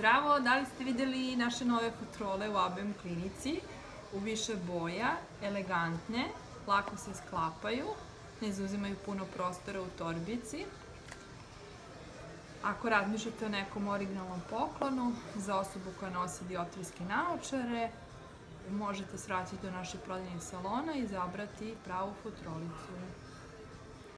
Zdravo, da li ste vidjeli naše nove futrole u ABM klinici u više boja, elegantne, lako se sklapaju, ne zauzimaju puno prostora u torbici. Ako razmišljate o nekom originalnom poklonu za osobu koja nosi dioptrijske naočare, možete svratiti do naše prodajnih salona i izabrati pravu futrolicu.